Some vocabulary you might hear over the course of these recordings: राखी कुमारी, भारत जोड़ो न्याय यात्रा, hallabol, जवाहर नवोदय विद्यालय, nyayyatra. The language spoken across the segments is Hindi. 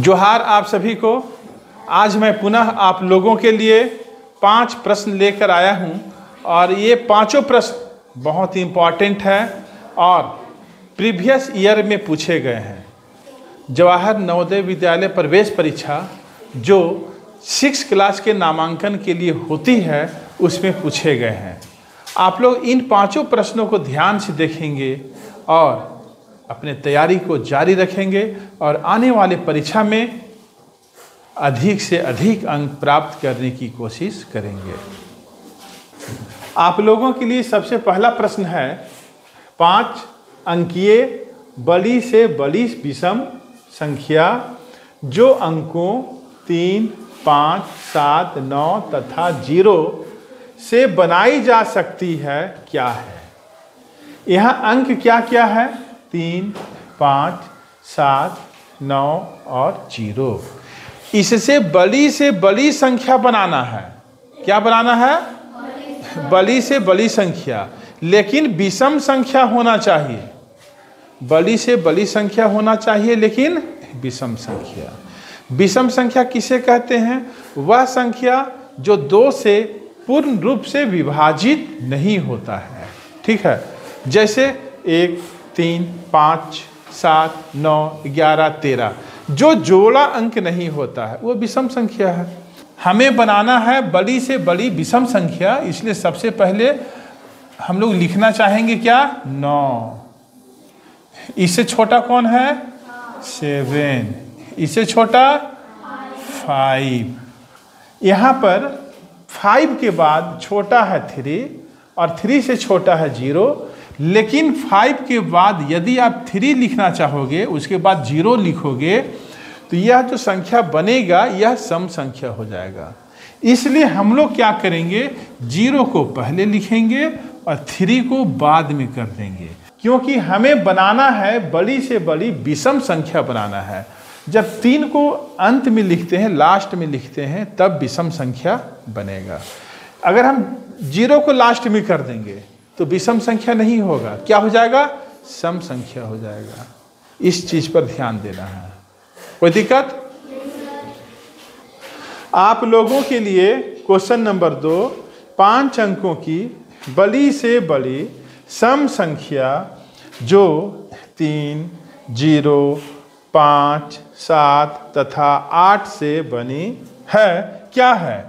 जोहार आप सभी को। आज मैं पुनः आप लोगों के लिए 5 प्रश्न लेकर आया हूं और ये पांचों प्रश्न बहुत ही इम्पॉर्टेंट हैं और प्रीवियस ईयर में पूछे गए हैं। जवाहर नवोदय विद्यालय प्रवेश परीक्षा जो 6 क्लास के नामांकन के लिए होती है उसमें पूछे गए हैं। आप लोग इन पांचों प्रश्नों को ध्यान से देखेंगे और अपने तैयारी को जारी रखेंगे और आने वाले परीक्षा में अधिक से अधिक अंक प्राप्त करने की कोशिश करेंगे। आप लोगों के लिए सबसे पहला प्रश्न है 5 अंकीय बड़ी से बड़ी विषम संख्या जो अंकों 3, 5, 7, 9 तथा 0 से बनाई जा सकती है क्या है। यहाँ अंक क्या क्या है? 3, 5, 7, 9 और 0। इससे बड़ी से बड़ी संख्या बनाना है। क्या बनाना है? बड़ी से बड़ी संख्या, लेकिन विषम संख्या होना चाहिए। बड़ी से बड़ी संख्या होना चाहिए लेकिन विषम संख्या। विषम संख्या किसे कहते हैं? वह संख्या जो 2 से पूर्ण रूप से विभाजित नहीं होता है। ठीक है, जैसे 1, 3, 5, 7, 9, 11, 13 जो जोड़ा अंक नहीं होता है वो विषम संख्या है। हमें बनाना है बड़ी से बड़ी विषम संख्या, इसलिए सबसे पहले हम लोग लिखना चाहेंगे क्या? 9। इससे छोटा कौन है? 7। इससे छोटा 5। यहाँ पर 5 के बाद छोटा है 3 और 3 से छोटा है 0, लेकिन 5 के बाद यदि आप 3 लिखना चाहोगे उसके बाद 0 लिखोगे तो यह जो संख्या बनेगा यह सम संख्या हो जाएगा। इसलिए हम लोग क्या करेंगे? 0 को पहले लिखेंगे और 3 को बाद में कर देंगे, क्योंकि हमें बनाना है बड़ी से बड़ी विषम संख्या बनाना है। जब 3 को अंत में लिखते हैं, लास्ट में लिखते हैं, तब विषम संख्या बनेगा। अगर हम 0 को लास्ट में कर देंगे तो विषम संख्या नहीं होगा। क्या हो जाएगा? सम संख्या हो जाएगा। इस चीज पर ध्यान देना है। कोई दिक्कत? आप लोगों के लिए क्वेश्चन नंबर 2, 5 अंकों की बड़ी से बड़ी सम संख्या जो 3, 0, 5, 7 तथा 8 से बनी है क्या है।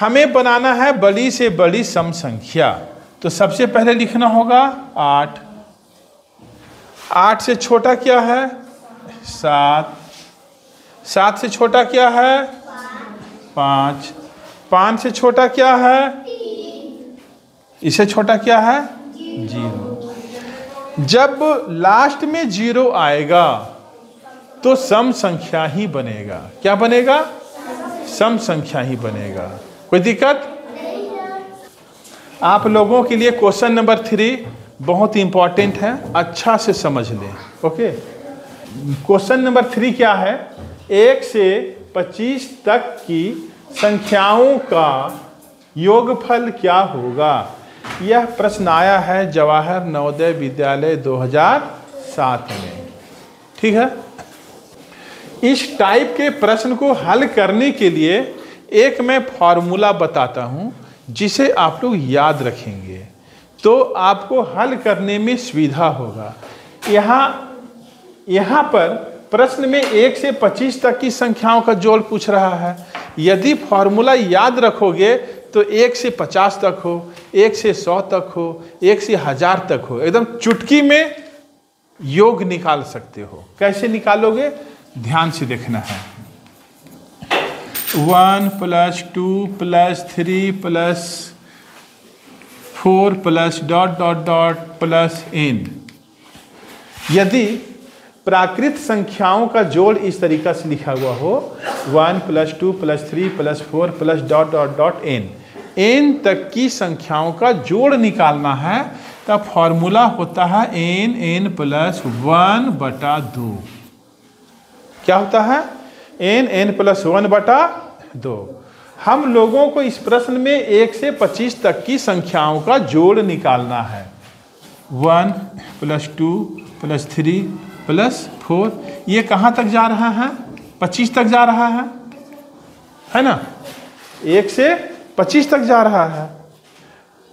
हमें बनाना है बड़ी से बड़ी सम संख्या, तो सबसे पहले लिखना होगा 8। 8 से छोटा क्या है? 7। 7 से छोटा क्या है? 5। 5 से छोटा क्या है? 3। इससे छोटा क्या है? 0। जब लास्ट में 0 आएगा तो सम संख्या ही बनेगा। क्या बनेगा? सम संख्या ही बनेगा। कोई दिक्कत? आप लोगों के लिए क्वेश्चन नंबर 3 बहुत ही इम्पॉर्टेंट है, अच्छा से समझ लें। ओके, क्वेश्चन नंबर 3 क्या है? 1 से 25 तक की संख्याओं का योगफल क्या होगा। यह प्रश्न आया है जवाहर नवोदय विद्यालय 2007 में। ठीक है, इस टाइप के प्रश्न को हल करने के लिए एक मैं फॉर्मूला बताता हूँ जिसे आप लोग याद रखेंगे तो आपको हल करने में सुविधा होगा। यहाँ पर प्रश्न में 1 से 25 तक की संख्याओं का जोड़ पूछ रहा है। यदि फॉर्मूला याद रखोगे तो 1 से 50 तक हो, 1 से 100 तक हो, 1 से 1000 तक हो, एकदम चुटकी में योग निकाल सकते हो। कैसे निकालोगे? ध्यान से देखना है। 1 + 2 + 3 + 4 प्लस ... प्लस n। यदि प्राकृत संख्याओं का जोड़ इस तरीका से लिखा हुआ हो 1 + 2 + 3 + 4 ... n, n तक की संख्याओं का जोड़ निकालना है तब फॉर्मूला होता है n n + 1/2। क्या होता है? n n + 1/2। हम लोगों को इस प्रश्न में 1 से 25 तक की संख्याओं का जोड़ निकालना है। 1 + 2 + 3 प्लस 4, ये कहाँ तक जा रहा है? 25 तक जा रहा है ना, 1 से 25 तक जा रहा है।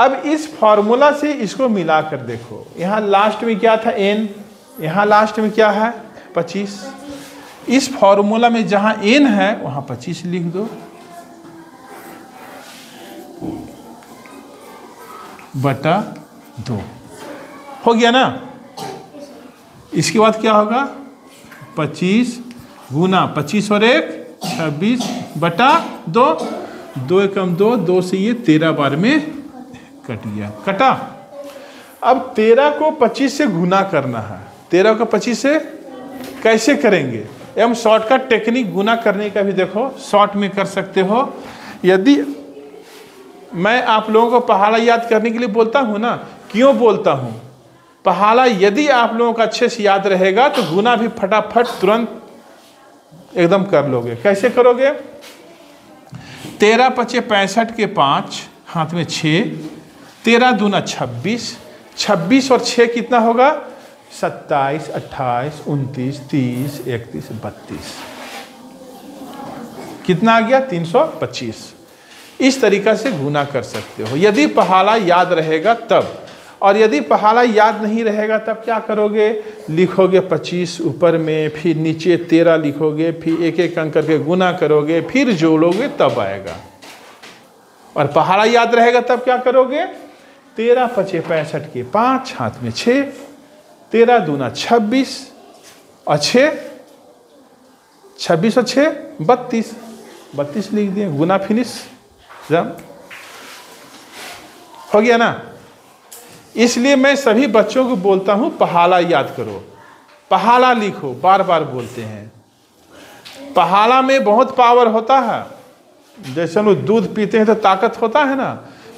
अब इस फॉर्मूला से इसको मिला कर देखो, यहाँ लास्ट में क्या था n, यहाँ लास्ट में क्या है 25। इस फॉर्मूला में जहाँ n है वहाँ 25 लिख दो, बटा 2 हो गया ना। इसके बाद क्या होगा, 25 गुना 25 और 1 26 बटा 2, 2 एकम 2, 2 से ये 13 बार में कट गया, कटा। अब 13 को 25 से गुना करना है, 13 को 25 से कैसे करेंगे? एवं शॉर्टकट टेक्निक गुना करने का भी देखो, शॉर्ट में कर सकते हो। यदि मैं आप लोगों को पहाड़ा याद करने के लिए बोलता हूँ ना, क्यों बोलता हूँ? पहाड़ा यदि आप लोगों का अच्छे से याद रहेगा तो गुना भी फटाफट तुरंत एकदम कर लोगे। कैसे करोगे? 13 पचे 65 के 5 हाथ में 6, 13 दूना 26, 26 और 6 कितना होगा? 27, 28, 29, 30, 31, 32, कितना आ गया? 325। इस तरीका से गुना कर सकते हो यदि पहाड़ा याद रहेगा तब, और यदि पहाड़ा याद नहीं रहेगा तब क्या करोगे? लिखोगे 25 ऊपर में, फिर नीचे 13 लिखोगे, फिर एक एक अंक करके गुना करोगे, फिर जोड़ोगे तब आएगा। और पहाड़ा याद रहेगा तब क्या करोगे? 13 पचे 65 के 5 हाथ में 6, 13 दूना 26 और 26 और 6 32, 32 लिख दिए, गुना फिनिश, जब हो गया ना। इसलिए मैं सभी बच्चों को बोलता हूँ पहाड़ा याद करो, पहाड़ा लिखो, बार बार बोलते हैं। पहाड़ा में बहुत पावर होता है, जैसे हम दूध पीते हैं तो ताकत होता है ना,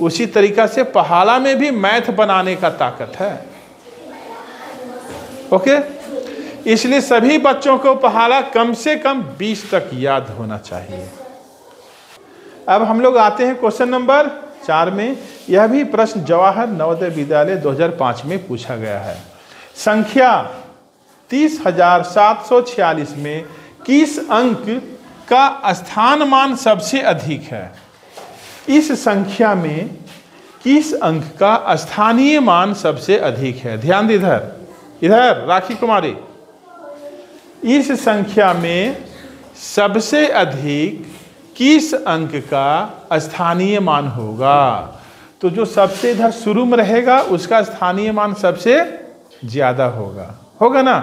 उसी तरीका से पहाड़ा में भी मैथ बनाने का ताकत है। ओके, इसलिए सभी बच्चों को पहाड़ा कम से कम 20 तक याद होना चाहिए। अब हम लोग आते हैं क्वेश्चन नंबर 4 में। यह भी प्रश्न जवाहर नवोदय विद्यालय 2005 में पूछा गया है। संख्या 30,746 में किस अंक का स्थान मान सबसे अधिक है? इस संख्या में किस अंक का स्थानीय मान सबसे अधिक है? ध्यान दे इधर, इधर राखी कुमारी। इस संख्या में सबसे अधिक किस अंक का स्थानीय मान होगा? तो जो सबसे इधर शुरू में रहेगा उसका स्थानीय मान सबसे ज़्यादा होगा, होगा ना।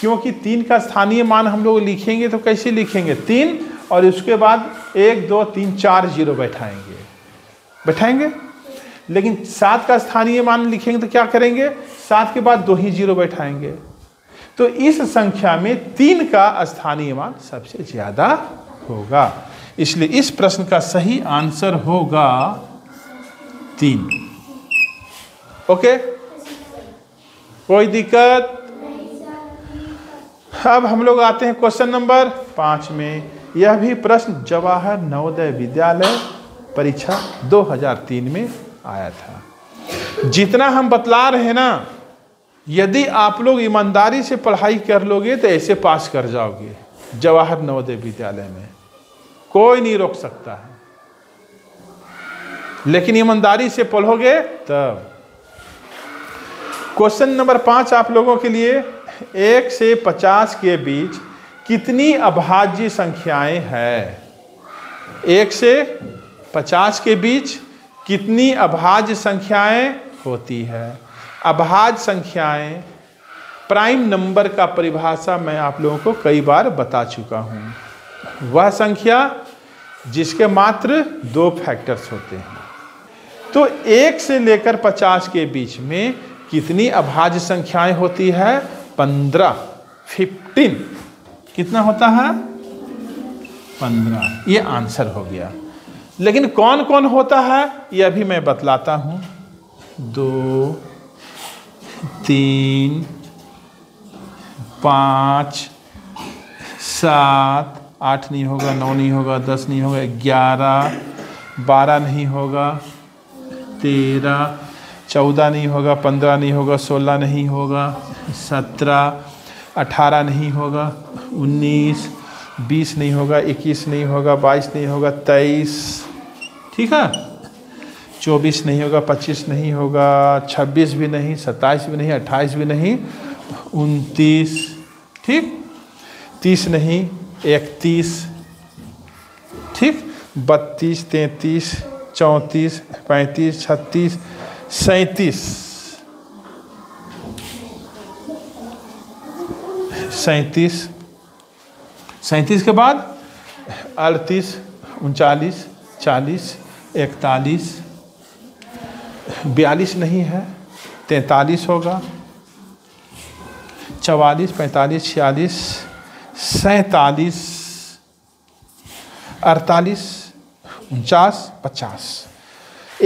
क्योंकि 3 का स्थानीय मान हम लोग लिखेंगे तो कैसे लिखेंगे? 3 और उसके बाद 1, 2, 3, 4 जीरो बैठाएंगे। लेकिन 7 का स्थानीय मान लिखेंगे तो क्या करेंगे? 7 के बाद 2 ही जीरो बैठाएंगे। तो इस संख्या में 3 का स्थानीय मान सबसे ज़्यादा होगा, इसलिए इस प्रश्न का सही आंसर होगा 3। ओके, कोई दिक्कत? अब हम लोग आते हैं क्वेश्चन नंबर 5 में। यह भी प्रश्न जवाहर नवोदय विद्यालय परीक्षा 2003 में आया था। जितना हम बतला रहे हैं ना, यदि आप लोग ईमानदारी से पढ़ाई कर लोगे तो ऐसे पास कर जाओगे। जवाहर नवोदय विद्यालय में कोई नहीं रोक सकता है, लेकिन ईमानदारी से पढ़ोगे तब। क्वेश्चन नंबर 5 आप लोगों के लिए। 1 से 50 के बीच कितनी अभाज्य संख्याएं हैं? 1 से 50 के बीच कितनी अभाज्य संख्याएं होती है? अभाज्य संख्याएं प्राइम नंबर का परिभाषा मैं आप लोगों को कई बार बता चुका हूँ। वह संख्या जिसके मात्र 2 फैक्टर्स होते हैं। तो 1 से लेकर 50 के बीच में कितनी अभाज्य संख्याएं होती है? 15, 15। कितना होता है? 15। ये आंसर हो गया। लेकिन कौन कौन होता है ये अभी मैं बतलाता हूँ। 2, 3, 5, 7, 8 नहीं होगा, 9 नहीं होगा, 10 नहीं होगा, 11, 12 नहीं होगा, 13, 14 नहीं होगा, 15 नहीं होगा, 16 नहीं होगा, 17, 18 नहीं होगा, 19, 20 नहीं होगा, 21 नहीं होगा, 22 नहीं होगा, 23, ठीक है, 24 नहीं होगा, 25 नहीं होगा, 26 भी नहीं, 27 भी नहीं, 28 भी नहीं, 29, ठीक, 30 नहीं, 31, ठीक, 32, 33, 34, 35, 36, 37, 37 के बाद 38, 39, 40, 41, 42 नहीं है, 43 होगा, 44, 45, 46, 47, 48, 49, 50,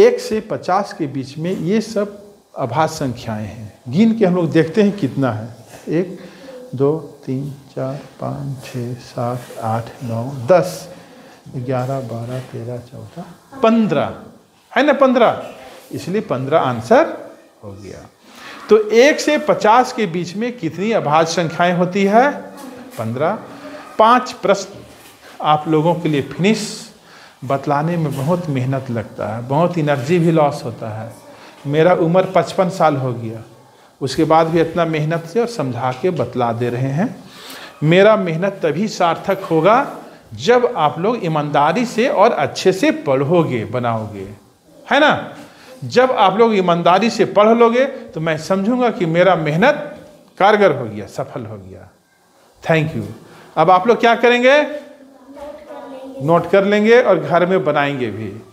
1 से 50 के बीच में ये सब अभाज्य संख्याएं हैं। गिन के हम लोग देखते हैं कितना है, 1 2 3 4 5 6 7 8 9 10 11 12 13 14 15 है ना, 15, इसलिए 15 आंसर हो गया। तो 1 से 50 के बीच में कितनी अभाज्य संख्याएं होती है? 15। 5 प्रश्न आप लोगों के लिए फिनिश, बतलाने में बहुत मेहनत लगता है, बहुत एनर्जी भी लॉस होता है। मेरा उम्र 55 साल हो गया, उसके बाद भी इतना मेहनत से और समझा के बतला दे रहे हैं। मेरा मेहनत तभी सार्थक होगा जब आप लोग ईमानदारी से और अच्छे से पढ़ोगे, बनाओगे, है ना। जब आप लोग ईमानदारी से पढ़ लोगे तो मैं समझूंगा कि मेरा मेहनत कारगर हो गया, सफल हो गया। Thank you. अब आप लोग क्या करेंगे? नोट कर लेंगे और घर में बनाएंगे भी।